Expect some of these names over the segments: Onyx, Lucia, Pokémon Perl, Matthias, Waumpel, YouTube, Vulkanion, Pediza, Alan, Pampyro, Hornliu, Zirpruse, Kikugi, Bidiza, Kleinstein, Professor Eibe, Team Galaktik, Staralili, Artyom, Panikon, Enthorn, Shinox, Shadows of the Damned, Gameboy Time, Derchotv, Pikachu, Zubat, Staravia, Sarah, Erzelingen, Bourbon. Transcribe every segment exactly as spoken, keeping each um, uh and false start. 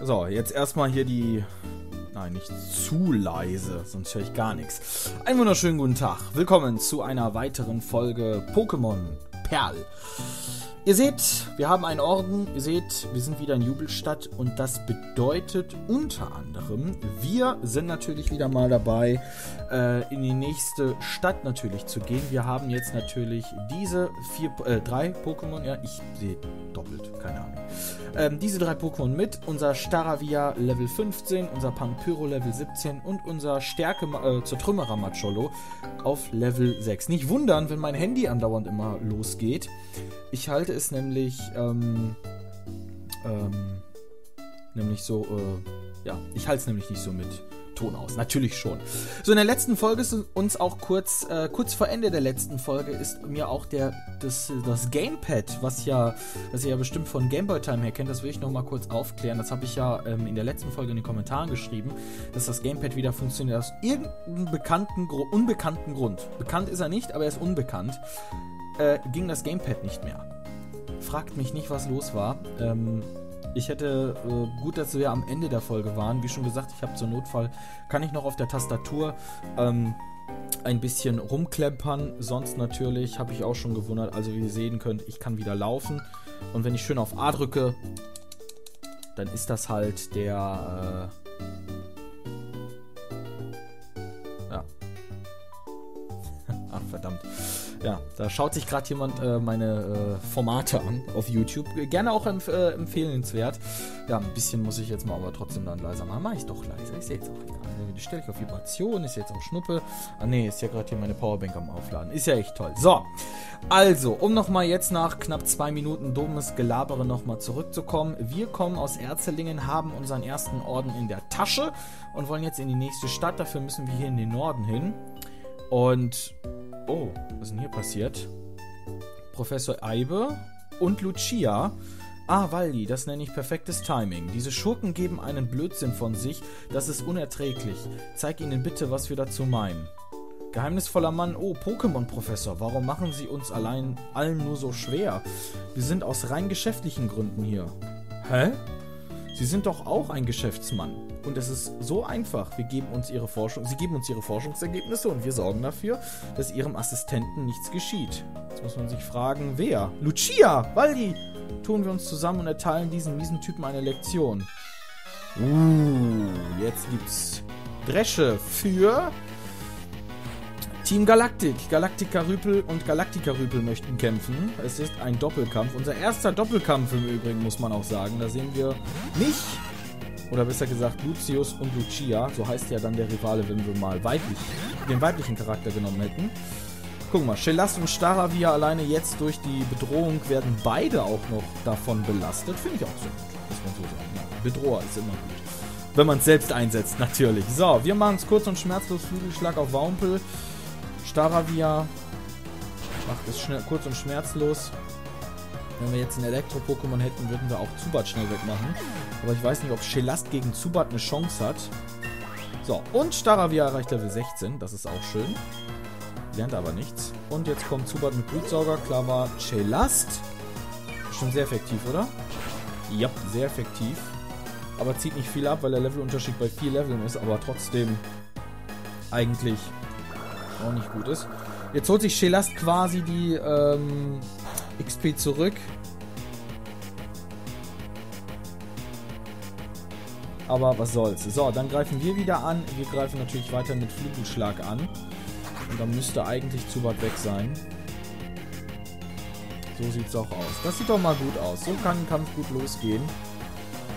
So, jetzt erstmal hier die... Nein, nicht zu leise, sonst höre ich gar nichts. Einen wunderschönen guten Tag. Willkommen zu einer weiteren Folge Pokémon Perl. Ihr seht, wir haben einen Orden. Ihr seht, wir sind wieder in Jubelstadt. Und das bedeutet unter anderem, wir sind natürlich wieder mal dabei, äh, in die nächste Stadt natürlich zu gehen. Wir haben jetzt natürlich diese vier, äh, drei Pokémon. Ja, ich sehe doppelt, keine Ahnung. Ähm, diese drei Pokémon mit. Unser Staravia Level fünfzehn, unser Pampyro Level siebzehn und unser Stärke äh, Zertrümmerer Machollo auf Level sechs. Nicht wundern, wenn mein Handy andauernd immer losgeht. Ich halte es nämlich, ähm, ähm, nämlich so, äh, ja, ich halte es nämlich nicht so mit Ton aus. Natürlich schon. So, in der letzten Folge ist uns auch kurz, äh, kurz vor Ende der letzten Folge ist mir auch der, das, das Gamepad, was ja, das ihr ja bestimmt von Gameboy Time her kennt, das will ich nochmal kurz aufklären. Das habe ich ja ähm, in der letzten Folge in den Kommentaren geschrieben, dass das Gamepad wieder funktioniert aus irgendeinem bekannten, unbekannten Grund. Bekannt ist er nicht, aber er ist unbekannt. Äh, ging das Gamepad nicht mehr. Fragt mich nicht, was los war. Ähm, ich hätte, äh, gut, dass wir am Ende der Folge waren. Wie schon gesagt, ich habe zum Notfall, kann ich noch auf der Tastatur ähm, ein bisschen rumklempern. Sonst natürlich, habe ich auch schon gewundert. Also wie ihr sehen könnt, ich kann wieder laufen. Und wenn ich schön auf A drücke, dann ist das halt der... Äh ja. Ach, verdammt. Ja, da schaut sich gerade jemand äh, meine äh, Formate an auf YouTube. Gerne auch empf äh, empfehlenswert. Ja, ein bisschen muss ich jetzt mal aber trotzdem dann leiser machen. Mach ich doch leiser. Ist ja jetzt auch egal. Die stelle ich auf Vibration. Ist jetzt am Schnuppe. Ah, nee, ist ja gerade hier meine Powerbank am Aufladen. Ist ja echt toll. So, also, um nochmal jetzt nach knapp zwei Minuten dummes Gelabere nochmal zurückzukommen. Wir kommen aus Erzelingen, haben unseren ersten Orden in der Tasche und wollen jetzt in die nächste Stadt. Dafür müssen wir hier in den Norden hin. Und... Oh, was ist denn hier passiert? Professor Eibe und Lucia. Ah, Waldi, das nenne ich perfektes Timing. Diese Schurken geben einen Blödsinn von sich. Das ist unerträglich. Zeig ihnen bitte, was wir dazu meinen. Geheimnisvoller Mann. Oh, Pokémon-Professor. Warum machen sie uns allein allen nur so schwer? Wir sind aus rein geschäftlichen Gründen hier. Hä? Sie sind doch auch ein Geschäftsmann. Und es ist so einfach. Wir geben uns ihre Forschung, sie geben uns ihre Forschungsergebnisse und wir sorgen dafür, dass ihrem Assistenten nichts geschieht. Jetzt muss man sich fragen, wer? Lucia! Waldi! Tun wir uns zusammen und erteilen diesen miesen Typen eine Lektion. Uh, jetzt gibt's Dresche für Team Galaktik. Galaktiker-Rüpel und Galaktiker-Rüpel möchten kämpfen. Es ist ein Doppelkampf. Unser erster Doppelkampf im Übrigen, muss man auch sagen. Da sehen wir mich... Oder besser gesagt, Lucius und Lucia. So heißt ja dann der Rivale, wenn wir mal weiblich, den weiblichen Charakter genommen hätten. Guck mal, Chelast und Staravia alleine jetzt durch die Bedrohung werden beide auch noch davon belastet. Finde ich auch so gut, muss man so sagen. Ja, Bedroher ist immer gut. Wenn man es selbst einsetzt, natürlich. So, wir machen es kurz und schmerzlos. Flügelschlag auf Waumpel. Staravia macht es schnell, kurz und schmerzlos. Wenn wir jetzt ein Elektro-Pokémon hätten, würden wir auch Zubat schnell wegmachen. Aber ich weiß nicht, ob Chelast gegen Zubat eine Chance hat. So, und Staravia erreicht Level sechzehn. Das ist auch schön. Lernt aber nichts. Und jetzt kommt Zubat mit Blutsauger. Klar war Chelast. Schon sehr effektiv, oder? Ja, sehr effektiv. Aber zieht nicht viel ab, weil der Levelunterschied bei vier Leveln ist. Aber trotzdem eigentlich auch nicht gut ist. Jetzt holt sich Chelast quasi die... Ähm X P zurück. Aber was soll's. So, dann greifen wir wieder an. Wir greifen natürlich weiter mit Flügelschlag an. Und dann müsste eigentlich Zubat weg sein. So sieht's auch aus. Das sieht doch mal gut aus. So kann ein Kampf gut losgehen.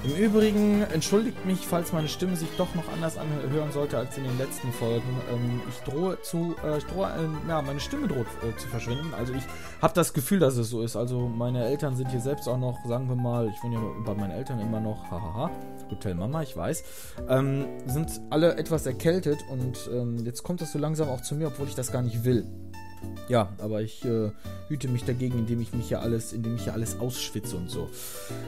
Im Übrigen, entschuldigt mich, falls meine Stimme sich doch noch anders anhören sollte als in den letzten Folgen. Ähm, ich drohe zu, äh, ich drohe, äh, ja, meine Stimme droht äh, zu verschwinden. Also ich habe das Gefühl, dass es so ist. Also meine Eltern sind hier selbst auch noch, sagen wir mal, ich wohne ja bei meinen Eltern immer noch, hahaha, Hotel Mama, ich weiß, ähm, sind alle etwas erkältet und ähm, jetzt kommt das so langsam auch zu mir, obwohl ich das gar nicht will. Ja, aber ich äh, hüte mich dagegen, indem ich mich hier alles, indem ich hier alles ausschwitze und so.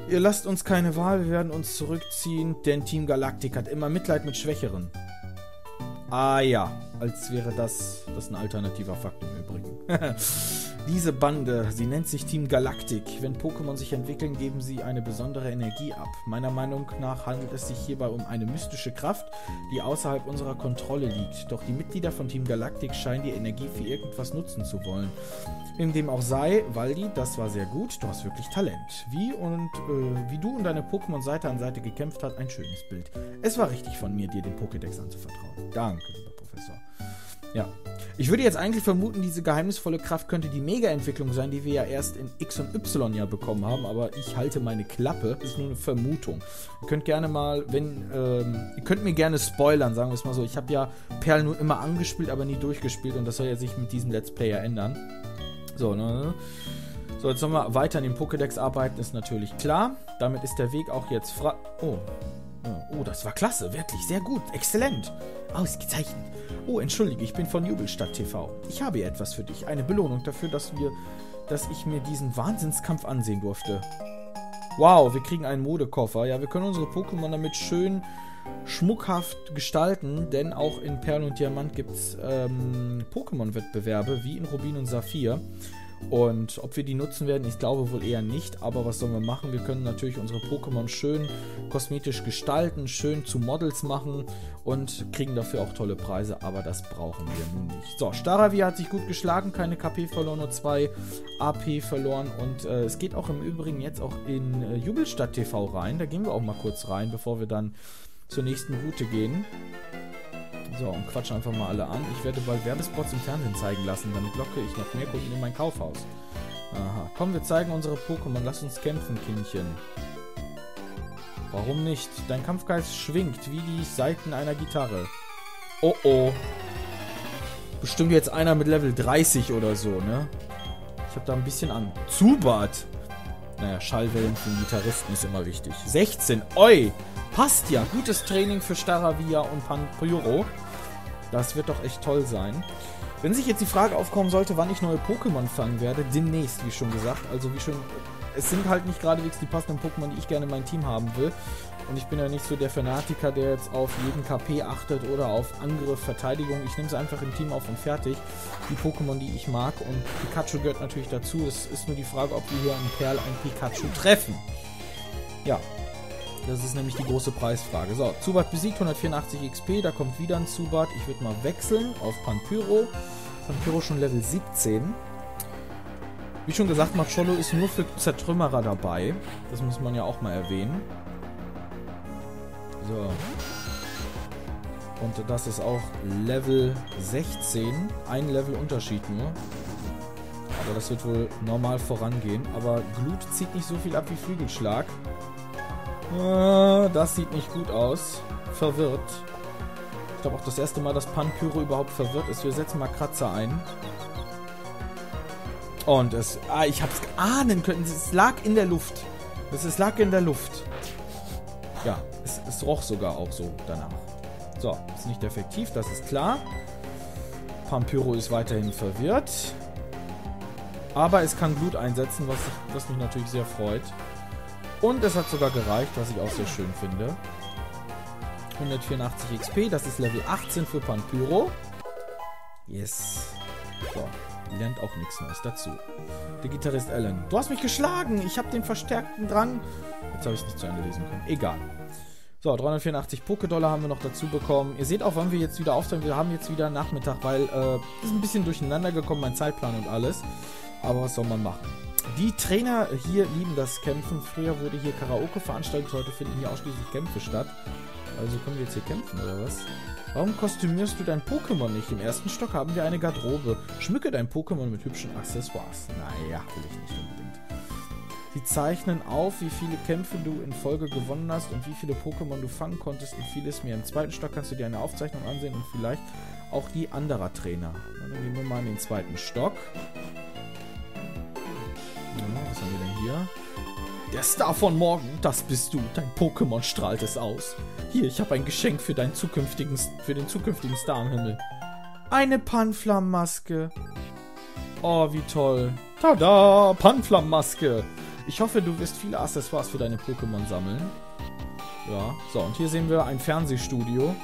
Ihr lasst uns keine Wahl, wir werden uns zurückziehen, denn Team Galaktik hat immer Mitleid mit Schwächeren. Ah ja, als wäre das, das ein alternativer Fakt im Übrigen. Diese Bande, sie nennt sich Team Galaktik. Wenn Pokémon sich entwickeln, geben sie eine besondere Energie ab. Meiner Meinung nach handelt es sich hierbei um eine mystische Kraft, die außerhalb unserer Kontrolle liegt. Doch die Mitglieder von Team Galaktik scheinen die Energie für irgendwas nutzen zu wollen. In dem auch sei, Waldi, das war sehr gut, du hast wirklich Talent. Wie und äh, wie du und deine Pokémon Seite an Seite gekämpft hast, ein schönes Bild. Es war richtig von mir, dir den Pokédex anzuvertrauen. Danke, lieber Professor. Ja. Ich würde jetzt eigentlich vermuten, diese geheimnisvolle Kraft könnte die Mega-Entwicklung sein, die wir ja erst in X und Y ja bekommen haben, aber ich halte meine Klappe. Ist nur eine Vermutung. Ihr könnt gerne mal, wenn, ähm, ihr könnt mir gerne spoilern, sagen wir es mal so. Ich habe ja Perl nur immer angespielt, aber nie durchgespielt und das soll ja sich mit diesem Let's Player ändern. So, ne? So, jetzt sollen wir weiter an dem Pokédex arbeiten, ist natürlich klar. Damit ist der Weg auch jetzt frei. Oh. Oh, das war klasse, wirklich, sehr gut, exzellent, ausgezeichnet. Oh, entschuldige, ich bin von Jubelstadt T V. Ich habe hier etwas für dich, eine Belohnung dafür, dass wir, dass ich mir diesen Wahnsinnskampf ansehen durfte. Wow, wir kriegen einen Modekoffer. Ja, wir können unsere Pokémon damit schön schmuckhaft gestalten, denn auch in Perl und Diamant gibt es ähm, Pokémon-Wettbewerbe, wie in Rubin und Saphir. Und ob wir die nutzen werden, ich glaube wohl eher nicht, aber was sollen wir machen? Wir können natürlich unsere Pokémon schön kosmetisch gestalten, schön zu Models machen und kriegen dafür auch tolle Preise, aber das brauchen wir nun nicht. So, Staravia hat sich gut geschlagen, keine K P verloren, nur zwei A P verloren und äh, es geht auch im Übrigen jetzt auch in äh, Jubelstadt T V rein, da gehen wir auch mal kurz rein, bevor wir dann zur nächsten Route gehen. So, und quatschen einfach mal alle an. Ich werde bald Werbespots im Fernsehen zeigen lassen, damit locke ich noch mehr Kunden in mein Kaufhaus. Aha. Komm, wir zeigen unsere Pokémon. Lass uns kämpfen, Kindchen. Warum nicht? Dein Kampfgeist schwingt wie die Saiten einer Gitarre. Oh, oh. Bestimmt jetzt einer mit Level dreißig oder so, ne? Ich hab da ein bisschen an. Zubat! Naja, Schallwellen für den Gitarristen ist immer wichtig. sechzehn. Oi! Passt ja. Gutes Training für Staravia und Pampyro. Das wird doch echt toll sein. Wenn sich jetzt die Frage aufkommen sollte, wann ich neue Pokémon fangen werde, demnächst, wie schon gesagt. Also wie schon, es sind halt nicht geradewegs die passenden Pokémon, die ich gerne in mein Team haben will. Und ich bin ja nicht so der Fanatiker, der jetzt auf jeden K P achtet oder auf Angriff, Verteidigung. Ich nehme es einfach im Team auf und fertig. Die Pokémon, die ich mag. Und Pikachu gehört natürlich dazu. Es ist nur die Frage, ob wir hier einen Perl, einen Pikachu treffen. Ja. Das ist nämlich die große Preisfrage. So, Zubat besiegt, hundertvierundachtzig X P, da kommt wieder ein Zubat. Ich würde mal wechseln auf Pampyro. Pampyro schon Level siebzehn. Wie schon gesagt, Machollo ist nur für Zertrümmerer dabei. Das muss man ja auch mal erwähnen. So. Und das ist auch Level sechzehn. Ein Level Unterschied nur. Aber das wird wohl normal vorangehen. Aber Glut zieht nicht so viel ab wie Flügelschlag. Das sieht nicht gut aus. Verwirrt. Ich glaube auch das erste Mal, dass Pampyro überhaupt verwirrt ist. Wir setzen mal Kratzer ein. Und es... Ah, ich hab's ahnen können. Es lag in der Luft. Es, es lag in der Luft. Ja, es, es roch sogar auch so danach. So, ist nicht effektiv, das ist klar. Pampyro ist weiterhin verwirrt. Aber es kann Blut einsetzen, was, was mich natürlich sehr freut. Und es hat sogar gereicht, was ich auch sehr schön finde. hundertvierundachtzig X P, das ist Level achtzehn für Pampyro. Yes. So, lernt auch nichts Neues dazu. Der Gitarrist Alan. Du hast mich geschlagen, ich habe den Verstärkten dran. Jetzt habe ich es nicht zu Ende lesen können. Egal. So, dreihundertvierundachtzig Poké-Dollar haben wir noch dazu bekommen. Ihr seht auch, wann wir jetzt wieder aufsteigen. Wir haben jetzt wieder Nachmittag, weil äh, ist ein bisschen durcheinander gekommen, mein Zeitplan und alles. Aber was soll man machen? Die Trainer hier lieben das Kämpfen. Früher wurde hier Karaoke veranstaltet, heute finden hier ausschließlich Kämpfe statt. Also können wir jetzt hier kämpfen, oder was? Warum kostümierst du dein Pokémon nicht? Im ersten Stock haben wir eine Garderobe. Schmücke dein Pokémon mit hübschen Accessoires. Naja, will ich nicht unbedingt. Sie zeichnen auf, wie viele Kämpfe du in Folge gewonnen hast und wie viele Pokémon du fangen konntest und vieles mehr. Im zweiten Stock kannst du dir eine Aufzeichnung ansehen und vielleicht auch die anderer Trainer. Dann gehen wir mal in den zweiten Stock. Was haben wir denn hier? Der Star von morgen, das bist du. Dein Pokémon strahlt es aus. Hier, ich habe ein Geschenk für deinen zukünftigen, für den zukünftigen Star am Himmel. Eine Panflammaske. Oh, wie toll. Tada, Panflammaske. Ich hoffe, du wirst viele Accessoires für deine Pokémon sammeln. Ja, so, und hier sehen wir ein Fernsehstudio.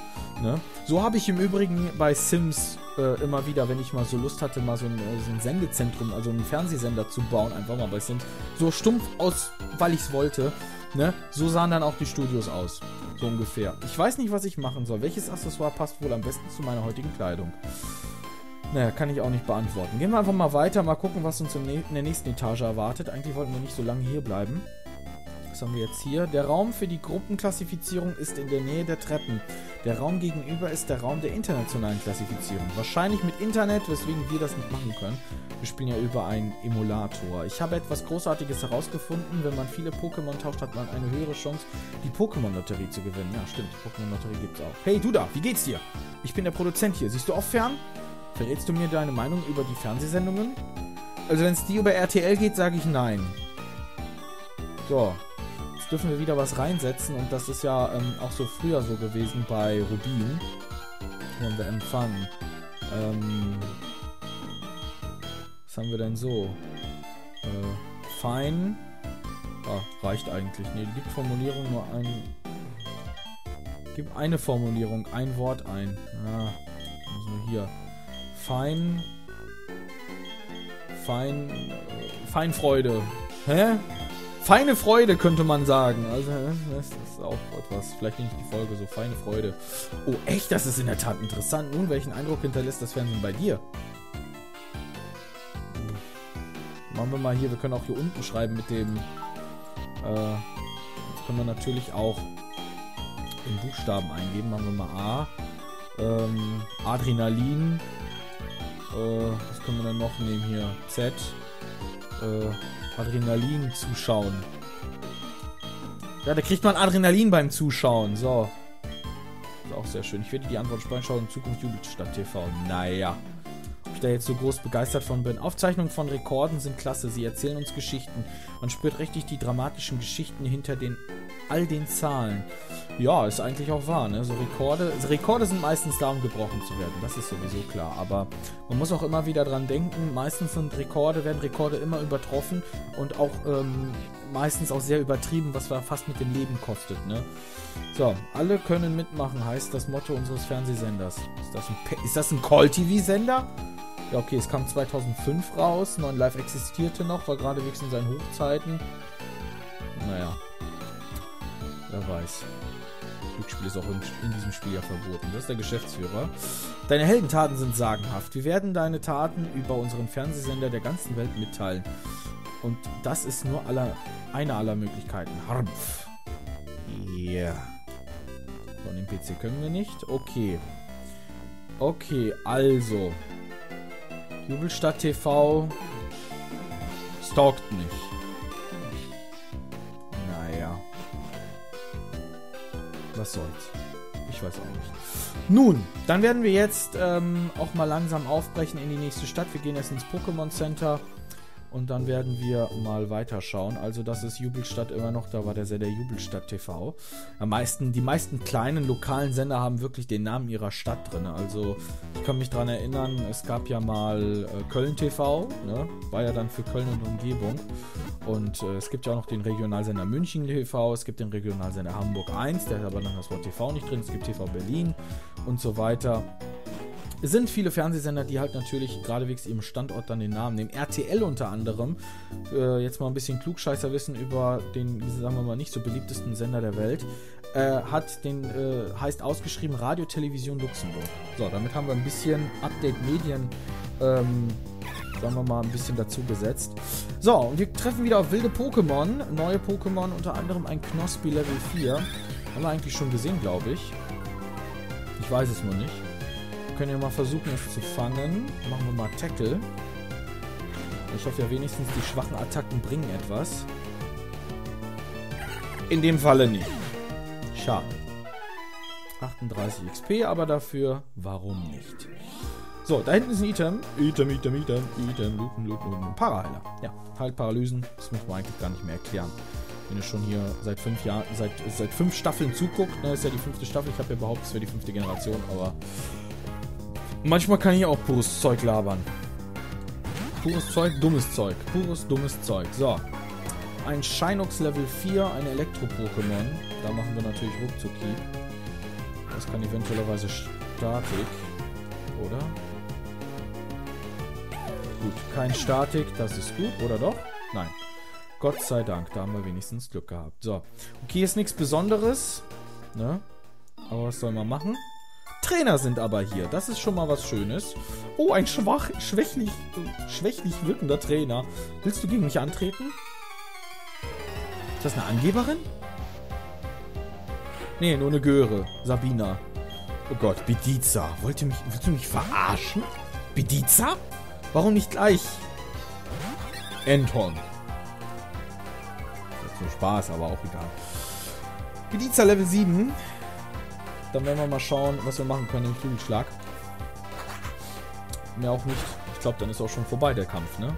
Ne? So habe ich im Übrigen bei Sims äh, immer wieder, wenn ich mal so Lust hatte, mal so ein, so ein Sendezentrum, also einen Fernsehsender zu bauen, einfach mal bei Sims. So stumpf aus, weil ich es wollte. Ne? So sahen dann auch die Studios aus. So ungefähr. Ich weiß nicht, was ich machen soll. Welches Accessoire passt wohl am besten zu meiner heutigen Kleidung? Naja, kann ich auch nicht beantworten. Gehen wir einfach mal weiter, mal gucken, was uns in der nächsten Etage erwartet. Eigentlich wollten wir nicht so lange hier bleiben. Was haben wir jetzt hier? Der Raum für die Gruppenklassifizierung ist in der Nähe der Treppen. Der Raum gegenüber ist der Raum der internationalen Klassifizierung. Wahrscheinlich mit Internet, weswegen wir das nicht machen können. Wir spielen ja über einen Emulator. Ich habe etwas Großartiges herausgefunden. Wenn man viele Pokémon tauscht, hat man eine höhere Chance, die Pokémon-Lotterie zu gewinnen. Ja, stimmt. Pokémon-Lotterie gibt's auch. Hey, du da, wie geht's dir? Ich bin der Produzent hier. Siehst du auch fern? Verrätst du mir deine Meinung über die Fernsehsendungen? Also wenn es die über R T L geht, sage ich nein. So, jetzt dürfen wir wieder was reinsetzen und das ist ja ähm, auch so früher so gewesen bei Rubin. Haben wir Empfang. Ähm, was haben wir denn so? Äh, fein. Ah, reicht eigentlich. Ne, die gibt Formulierung nur ein... Gib eine Formulierung, ein Wort ein. Ah, also hier. Fein. Fein. Feinfreude. Hä? Feine Freude könnte man sagen. Also, das ist auch etwas. Vielleicht nicht die Folge, so feine Freude. Oh, echt? Das ist in der Tat interessant. Nun, welchen Eindruck hinterlässt das Fernsehen bei dir? Machen wir mal hier. Wir können auch hier unten schreiben mit dem. Äh, jetzt können wir natürlich auch in Buchstaben eingeben. Machen wir mal A. Ähm, Adrenalin. Äh, was können wir dann noch nehmen hier? Z. Äh, Adrenalin zuschauen. Ja, da kriegt man Adrenalin beim Zuschauen. So. Ist auch sehr schön. Ich werde die Antwort speichern. In Zukunft Jubelstadt T V. Naja. Ob ich da jetzt so groß begeistert von bin. Aufzeichnungen von Rekorden sind klasse. Sie erzählen uns Geschichten. Man spürt richtig die dramatischen Geschichten hinter den all den Zahlen. Ja, ist eigentlich auch wahr, ne? So Rekorde, also Rekorde sind meistens da, um gebrochen zu werden. Das ist sowieso klar. Aber man muss auch immer wieder dran denken, meistens sind Rekorde, werden Rekorde immer übertroffen und auch ähm, meistens auch sehr übertrieben, was wir fast mit dem Leben kostet, ne? So, alle können mitmachen, heißt das Motto unseres Fernsehsenders. Ist das ein, Pe- ist das ein Call-T V-Sender? Ja, okay, es kam zweitausendfünf raus, neun Live existierte noch, war gerade wenigstens in seinen Hochzeiten. Naja. Wer weiß. Glücksspiel ist auch in diesem Spiel ja verboten. Das ist der Geschäftsführer. Deine Heldentaten sind sagenhaft. Wir werden deine Taten über unseren Fernsehsender der ganzen Welt mitteilen. Und das ist nur aller, eine aller Möglichkeiten. Harmpf. Yeah. Von dem P C können wir nicht. Okay. Okay, also. Jubelstadt T V stalkt nicht. Was soll's? Ich weiß auch nicht. Nun, dann werden wir jetzt ähm, auch mal langsam aufbrechen in die nächste Stadt. Wir gehen jetzt ins Pokémon Center und dann werden wir mal weiterschauen. Also das ist Jubelstadt immer noch, da war der Sender Jubelstadt T V. Am meisten, die meisten kleinen lokalen Sender haben wirklich den Namen ihrer Stadt drin. Also ich kann mich daran erinnern, es gab ja mal äh, Köln T V, ne? War ja dann für Köln und Umgebung. Und äh, es gibt ja auch noch den Regionalsender München T V, es gibt den Regionalsender Hamburg eins, der hat aber dann das Wort T V nicht drin, es gibt T V Berlin und so weiter. Es sind viele Fernsehsender, die halt natürlich geradewegs ihrem Standort dann den Namen nehmen. R T L unter anderem, äh, jetzt mal ein bisschen Klugscheißerwissen über den, sagen wir mal, nicht so beliebtesten Sender der Welt, äh, hat den, äh, heißt ausgeschrieben Radio Television Luxemburg. So, damit haben wir ein bisschen Update-Medien, ähm, sagen wir mal, ein bisschen dazu gesetzt. So, und wir treffen wieder auf wilde Pokémon, neue Pokémon, unter anderem ein Knospi Level vier. Haben wir eigentlich schon gesehen, glaube ich. Ich weiß es nur nicht. Können ja mal versuchen, es zu fangen. Machen wir mal Tackle. Ich hoffe ja wenigstens, die schwachen Attacken bringen etwas. In dem Falle nicht. Schade. achtunddreißig X P, aber dafür warum nicht? So, da hinten ist ein Item. Item, Item, Item, Item, Lupen, Lupen, Lupen. Paraheiler. Ja, halt Paralysen. Das muss man eigentlich gar nicht mehr erklären. Wenn ihr schon hier seit fünf Jahren, seit, seit fünf Staffeln zuguckt, na, ist ja die fünfte Staffel. Ich habe ja behauptet, es wäre die fünfte Generation, aber... Manchmal kann ich auch pures Zeug labern. Pures Zeug, dummes Zeug. Pures, dummes Zeug. So. ein Shinox Level vier, ein Elektro-Pokémon. Da machen wir natürlich Ruckzuck-Keep. Das kann eventuellerweise Statik, oder? Gut, kein Statik, das ist gut, oder doch? Nein. Gott sei Dank, da haben wir wenigstens Glück gehabt. So, okay, ist nichts Besonderes, ne? Aber was soll man machen? Trainer sind aber hier, das ist schon mal was Schönes. Oh, ein schwach, schwächlich, schwächlich wirkender Trainer. Willst du gegen mich antreten? Ist das eine Angeberin? Nee, nur eine Göre. Sabina. Oh Gott, Bidiza. Wollt ihr mich, willst du mich verarschen? Bidiza? Warum nicht gleich? Enthorn. Zum Spaß, aber auch egal. Pediza Level sieben. Dann werden wir mal schauen, was wir machen können im Flügelschlag. Mehr auch nicht. Ich glaube, dann ist auch schon vorbei der Kampf, ne?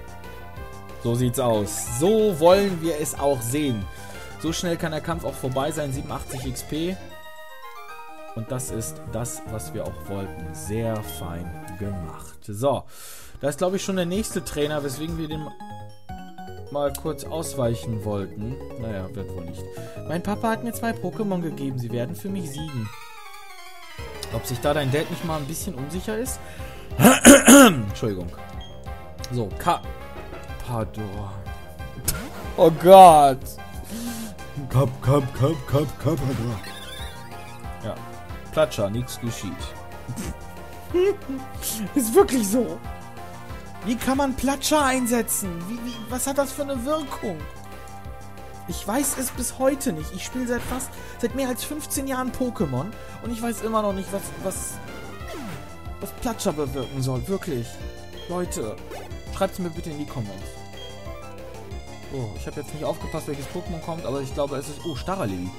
So sieht's aus. So wollen wir es auch sehen. So schnell kann der Kampf auch vorbei sein. siebenundachtzig XP. Und das ist das, was wir auch wollten. Sehr fein gemacht. So. Da ist, glaube ich, schon der nächste Trainer, weswegen wir den mal kurz ausweichen wollten. Naja, wird wohl nicht. Mein Papa hat mir zwei Pokémon gegeben. Sie werden für mich siegen. Ob sich da dein Dad nicht mal ein bisschen unsicher ist? Entschuldigung. So, Ka... Pardon. Oh Gott. Kap, kap, kap, kap, kap. Ja. Platscher, nichts geschieht. Ist wirklich so. Wie kann man Platscher einsetzen? Wie, wie, was hat das für eine Wirkung? Ich weiß es bis heute nicht. Ich spiele seit fast, seit mehr als fünfzehn Jahren Pokémon und ich weiß immer noch nicht, was, was, was Platscher bewirken soll. Wirklich. Leute, schreibt es mir bitte in die Comments. Oh, ich habe jetzt nicht aufgepasst, welches Pokémon kommt, aber ich glaube, es ist... Oh, Staralili.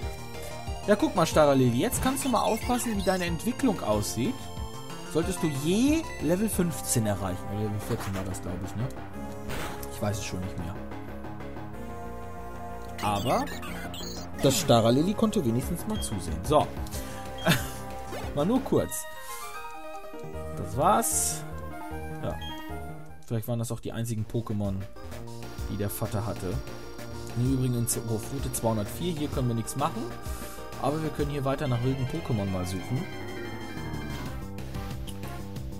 Ja, guck mal, Staralili. Jetzt kannst du mal aufpassen, wie deine Entwicklung aussieht. Solltest du je Level fünfzehn erreichen. Level vierzehn war das, glaube ich, ne? Ich weiß es schon nicht mehr. Aber das Staralili konnte wenigstens mal zusehen. So. Mal nur kurz. Das war's. Ja. Vielleicht waren das auch die einzigen Pokémon, die der Vater hatte. Im Übrigen in Route zweihundertvier. Hier können wir nichts machen. Aber wir können hier weiter nach wilden Pokémon mal suchen.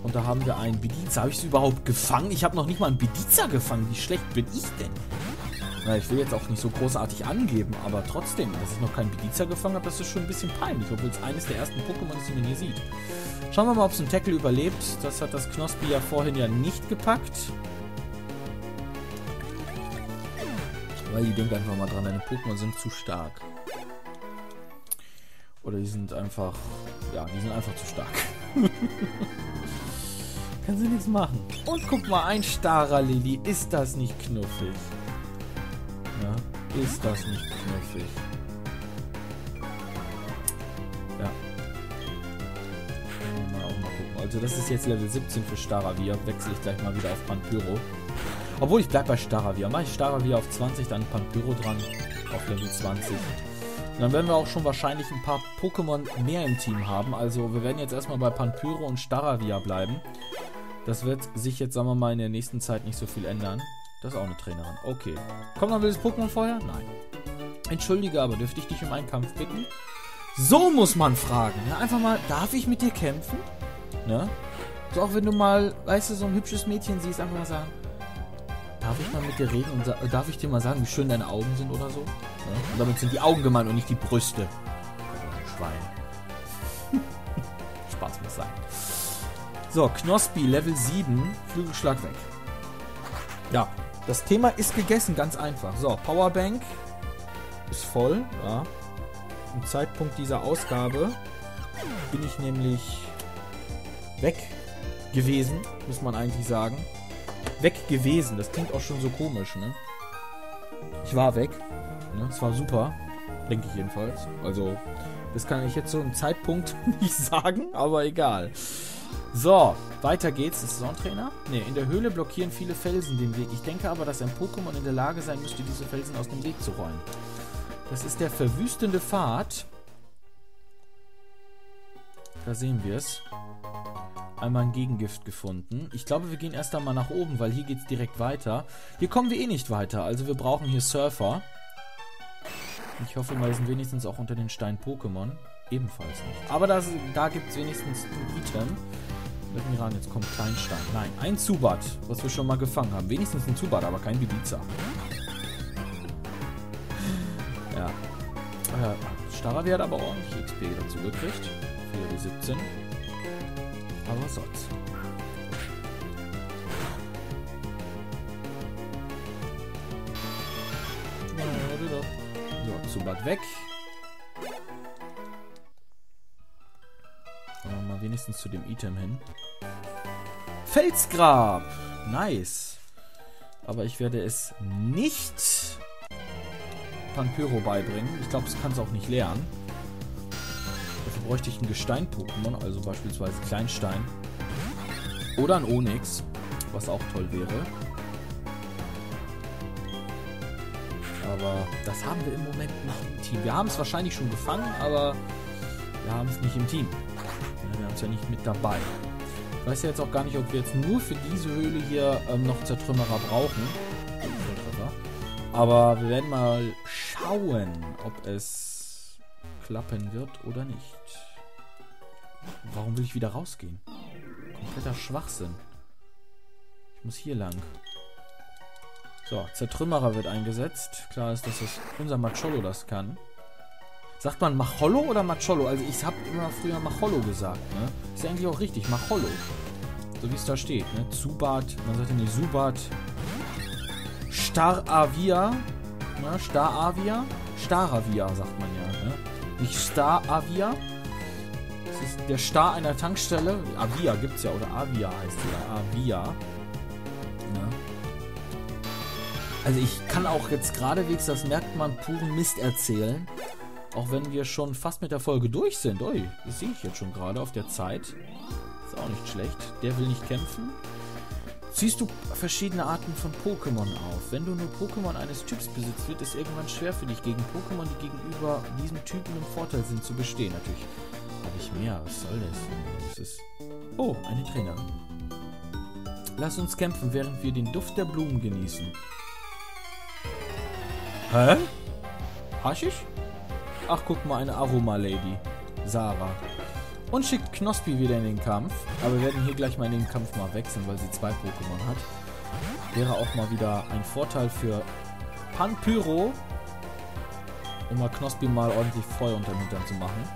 Und da haben wir einen Bidiza. Habe ich es überhaupt gefangen? Ich habe noch nicht mal einen Bidiza gefangen. Wie schlecht bin ich denn? Na, ich will jetzt auch nicht so großartig angeben, aber trotzdem, dass ich noch keinen Bidiza gefangen habe, das ist schon ein bisschen peinlich, obwohl es eines der ersten Pokémon ist, die man hier sieht. Schauen wir mal, ob es ein Tackle überlebt. Das hat das Knospi ja vorhin ja nicht gepackt. Weil die denkt einfach mal dran, deine Pokémon sind zu stark. Oder die sind einfach... Ja, die sind einfach zu stark. Kann sie nichts machen. Und guck mal, ein Staralili. Ist das nicht knuffig? Ja, ist das nicht knuffig? Ja. Mal auch mal gucken. Also das ist jetzt Level siebzehn für Staravia. Wechsle ich gleich mal wieder auf Pampyro. Obwohl, ich bleib bei Staravia. Mach ich Staravia auf zwanzig, dann Pampyro dran auf Level zwanzig. Und dann werden wir auch schon wahrscheinlich ein paar Pokémon mehr im Team haben. Also wir werden jetzt erstmal bei Pampyro und Staravia bleiben. Das wird sich jetzt, sagen wir mal, in der nächsten Zeit nicht so viel ändern. Das ist auch eine Trainerin. Okay. Kommt noch ein wildes Pokémon-Feuer? Nein. Entschuldige, aber dürfte ich dich um einen Kampf bitten? So muss man fragen. Ne? Einfach mal, darf ich mit dir kämpfen? Ne? So, auch wenn du mal, weißt du, so ein hübsches Mädchen siehst, einfach mal sagen, darf ich mal mit dir reden und darf ich dir mal sagen, wie schön deine Augen sind oder so? Ne? Und damit sind die Augen gemeint und nicht die Brüste. Schwein. Spaß muss sein. So, Knospi, Level sieben, Flügelschlag weg. Ja, das Thema ist gegessen, ganz einfach. So, Powerbank ist voll. Ja. Im Zeitpunkt dieser Ausgabe bin ich nämlich weg gewesen, muss man eigentlich sagen. Weg gewesen, das klingt auch schon so komisch, ne? Ich war weg. Ne? Es war super, denke ich jedenfalls. Also, das kann ich jetzt so im Zeitpunkt nicht sagen, aber egal. So, weiter geht's. Das Saisontrainer? Ne, in der Höhle blockieren viele Felsen den Weg. Ich denke aber, dass ein Pokémon in der Lage sein müsste, diese Felsen aus dem Weg zu räumen. Das ist der verwüstende Pfad. Da sehen wir es. Einmal ein Gegengift gefunden. Ich glaube, wir gehen erst einmal nach oben, weil hier geht's direkt weiter. Hier kommen wir eh nicht weiter, also wir brauchen hier Surfer. Ich hoffe mal, sind wenigstens auch unter den Stein-Pokémon. Ebenfalls nicht. Aber das, da gibt es wenigstens ein Item. Lass mich ran, jetzt kommt Kleinstein. Nein, ein Zubat, was wir schon mal gefangen haben. Wenigstens ein Zubat, aber kein Bidiza. Ja. Äh, Staravia hat aber ordentlich X P dazu gekriegt. Für die siebzehn. Aber was soll's. So, Zubat weg. Wenigstens zu dem Item hin. Felsgrab! Nice! Aber ich werde es nicht Pampyro beibringen. Ich glaube, es kann es auch nicht lernen. Dafür bräuchte ich ein Gestein-Pokémon, also beispielsweise Kleinstein. Oder ein Onyx, was auch toll wäre. Aber das haben wir im Moment nicht im Team. Wir haben es wahrscheinlich schon gefangen, aber wir haben es nicht im Team. Wir haben es ja nicht mit dabei. Ich weiß ja jetzt auch gar nicht, ob wir jetzt nur für diese Höhle hier ähm, noch Zertrümmerer brauchen. Aber wir werden mal schauen, ob es klappen wird oder nicht. Warum will ich wieder rausgehen? Kompletter Schwachsinn. Ich muss hier lang. So, Zertrümmerer wird eingesetzt. Klar ist, dass das unser Machollo das kann. Sagt man Machollo oder Machollo? Also ich habe immer früher Machollo gesagt, ne? Ist ja eigentlich auch richtig, Machollo. So wie es da steht, ne? Zubat, man sagt ja nicht Zubat. Staravia, ne? Staravia? Staravia sagt man ja, ne? Nicht Staravia. Das ist der Star einer Tankstelle. Avia gibt's ja, oder Avia heißt die ja, Avia. Ne? Also ich kann auch jetzt geradewegs, das merkt man, puren Mist erzählen. Auch wenn wir schon fast mit der Folge durch sind. Ui, das sehe ich jetzt schon gerade auf der Zeit. Ist auch nicht schlecht. Der will nicht kämpfen. Ziehst du verschiedene Arten von Pokémon auf. Wenn du nur Pokémon eines Typs besitzt, wird es irgendwann schwer für dich, gegen Pokémon, die gegenüber diesem Typen im Vorteil sind, zu bestehen. Natürlich habe ich mehr. Was soll das? Das ist... Oh, eine Trainerin. Lass uns kämpfen, während wir den Duft der Blumen genießen. Hä? Haschisch? Ach, guck mal, eine Aroma-Lady. Sarah. Und schickt Knospi wieder in den Kampf. Aber wir werden hier gleich mal in den Kampf mal wechseln, weil sie zwei Pokémon hat. Wäre auch mal wieder ein Vorteil für Pampyro. Um mal Knospi mal ordentlich Feuer unterm Hintern zu machen.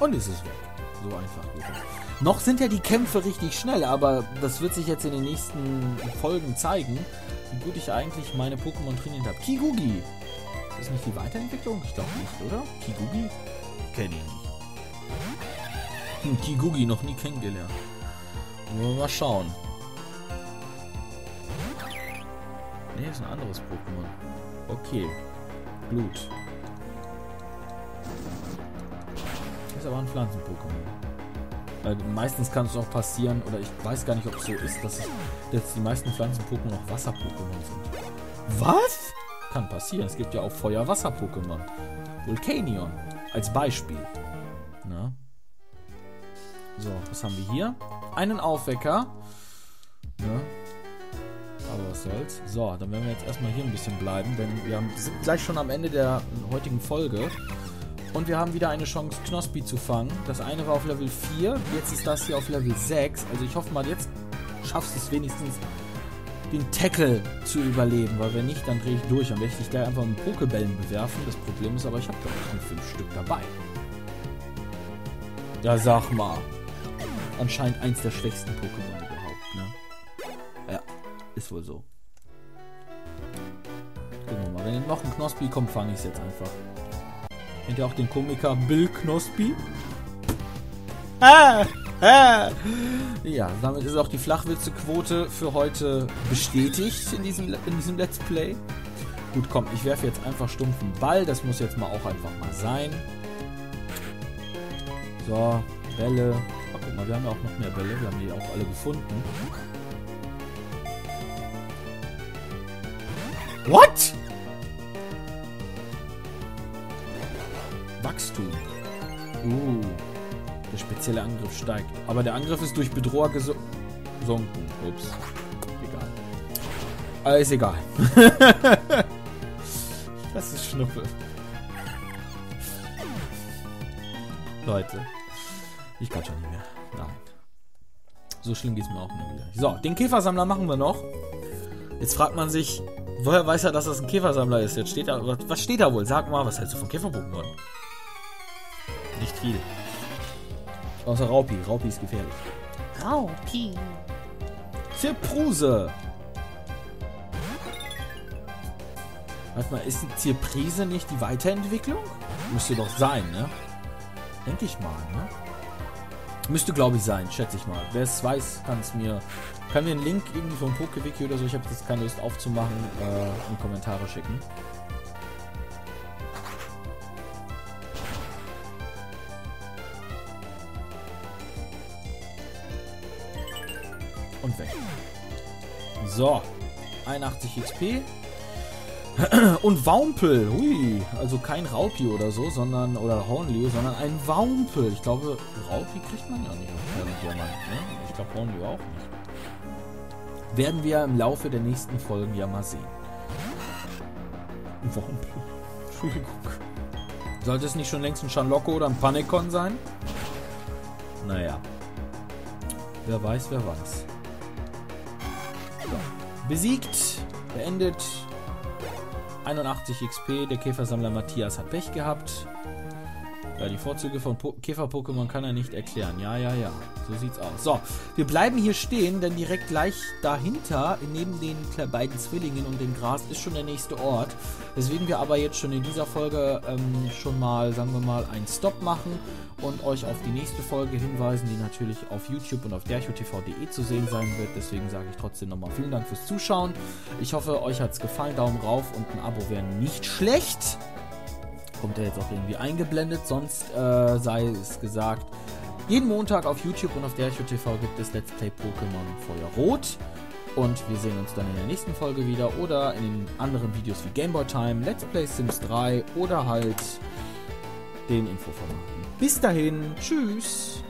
Und es ist weg. So einfach geht das. Noch sind ja die Kämpfe richtig schnell, aber das wird sich jetzt in den nächsten Folgen zeigen, wie gut ich eigentlich meine Pokémon trainiert habe. Kikugi! Ist das nicht die Weiterentwicklung? Ich glaube nicht, oder? Kikugi? Kenne ich nicht. Hm, Kikugi noch nie kennengelernt. Wollen wir mal schauen. Ne, ist ein anderes Pokémon. Okay. Blut. Ist aber ein Pflanzen-Pokémon. Weil meistens kann es auch passieren, oder ich weiß gar nicht, ob es so ist, dass, es, dass die meisten Pflanzen-Pokémon auch Wasser-Pokémon sind. Was? Kann passieren. Es gibt ja auch Feuer-Wasser-Pokémon. Vulkanion. Als Beispiel. Na? So, was haben wir hier? Einen Aufwecker. Ja. Aber was soll's. So, dann werden wir jetzt erstmal hier ein bisschen bleiben, denn wir haben, sind gleich schon am Ende der heutigen Folge. Und wir haben wieder eine Chance, Knospi zu fangen. Das eine war auf Level vier, jetzt ist das hier auf Level sechs. Also ich hoffe mal, jetzt schaffst du es wenigstens, den Tackle zu überleben. Weil wenn nicht, dann drehe ich durch. Dann werde ich dich gleich einfach mit Pokebällen bewerfen. Das Problem ist aber, ich habe da nicht nur fünf Stück dabei. Ja, sag mal. Anscheinend eins der schwächsten Pokémon überhaupt, ne? Ja, ist wohl so. Gucken wir mal. Wenn noch ein Knospi kommt, fange ich es jetzt einfach. Kennt ihr auch den Komiker Bill Knospi? Ah, ah. Ja, damit ist auch die Flachwitze-Quote für heute bestätigt in diesem, in diesem Let's Play. Gut, komm, ich werfe jetzt einfach stumpfen Ball. Das muss jetzt mal auch einfach mal sein. So, Bälle. Ach, guck mal, wir haben ja auch noch mehr Bälle. Wir haben die auch alle gefunden. What? Wachstum. Uh. Der spezielle Angriff steigt. Aber der Angriff ist durch Bedroher gesunken. Ups. Egal. Alles egal. Das ist Schnuppe. Leute. Ich kann schon nicht mehr. Nein. So schlimm geht es mir auch immer wieder. So, den Käfersammler machen wir noch. Jetzt fragt man sich, woher weiß er, dass das ein Käfersammler ist? Jetzt steht da, was steht da wohl? Sag mal, was hältst du von Käfer-Pokémon? Nicht viel. Außer Raupi. Raupi ist gefährlich. Raupi. Zirpruse. Warte mal, ist die Zirprise nicht die Weiterentwicklung? Müsste doch sein, ne? Denke ich mal, ne? Müsste, glaube ich, sein, schätze ich mal. Wer es weiß, kann es mir... Kann mir einen Link irgendwie vom Poké-Wiki oder so, ich habe jetzt keine Lust aufzumachen, äh, in Kommentare schicken. Und weg. So. einundachtzig X P. Und Waumpel, hui, also kein Raupi oder so, sondern, oder Hornliu, sondern ein Waumpel. Ich glaube, Raupi kriegt man ja nicht. Ich glaube, Hornliu auch nicht. Werden wir im Laufe der nächsten Folgen ja mal sehen. Waumpel. Entschuldigung. Sollte es nicht schon längst ein Scharlocko oder ein Panikon sein? Naja. Wer weiß, wer weiß. So. Besiegt, beendet. einundachtzig X P, der Käfersammler Matthias hat Pech gehabt. Ja, die Vorzüge von Käfer-Pokémon kann er nicht erklären. Ja, ja, ja. So sieht's aus. So, wir bleiben hier stehen, denn direkt gleich dahinter, neben den beiden Zwillingen und dem Gras, ist schon der nächste Ort. Deswegen wir aber jetzt schon in dieser Folge ähm, schon mal, sagen wir mal, einen Stopp machen und euch auf die nächste Folge hinweisen, die natürlich auf YouTube und auf derchotv punkt de zu sehen sein wird. Deswegen sage ich trotzdem nochmal vielen Dank fürs Zuschauen. Ich hoffe, euch hat's gefallen. Daumen rauf und ein Abo wäre nicht schlecht. Kommt er jetzt auch irgendwie eingeblendet, sonst äh, sei es gesagt, jeden Montag auf YouTube und auf derchotv gibt es Let's Play Pokémon Feuerrot und wir sehen uns dann in der nächsten Folge wieder oder in anderen Videos wie Gameboy Time, Let's Play Sims drei oder halt den Infoformaten. Bis dahin, tschüss!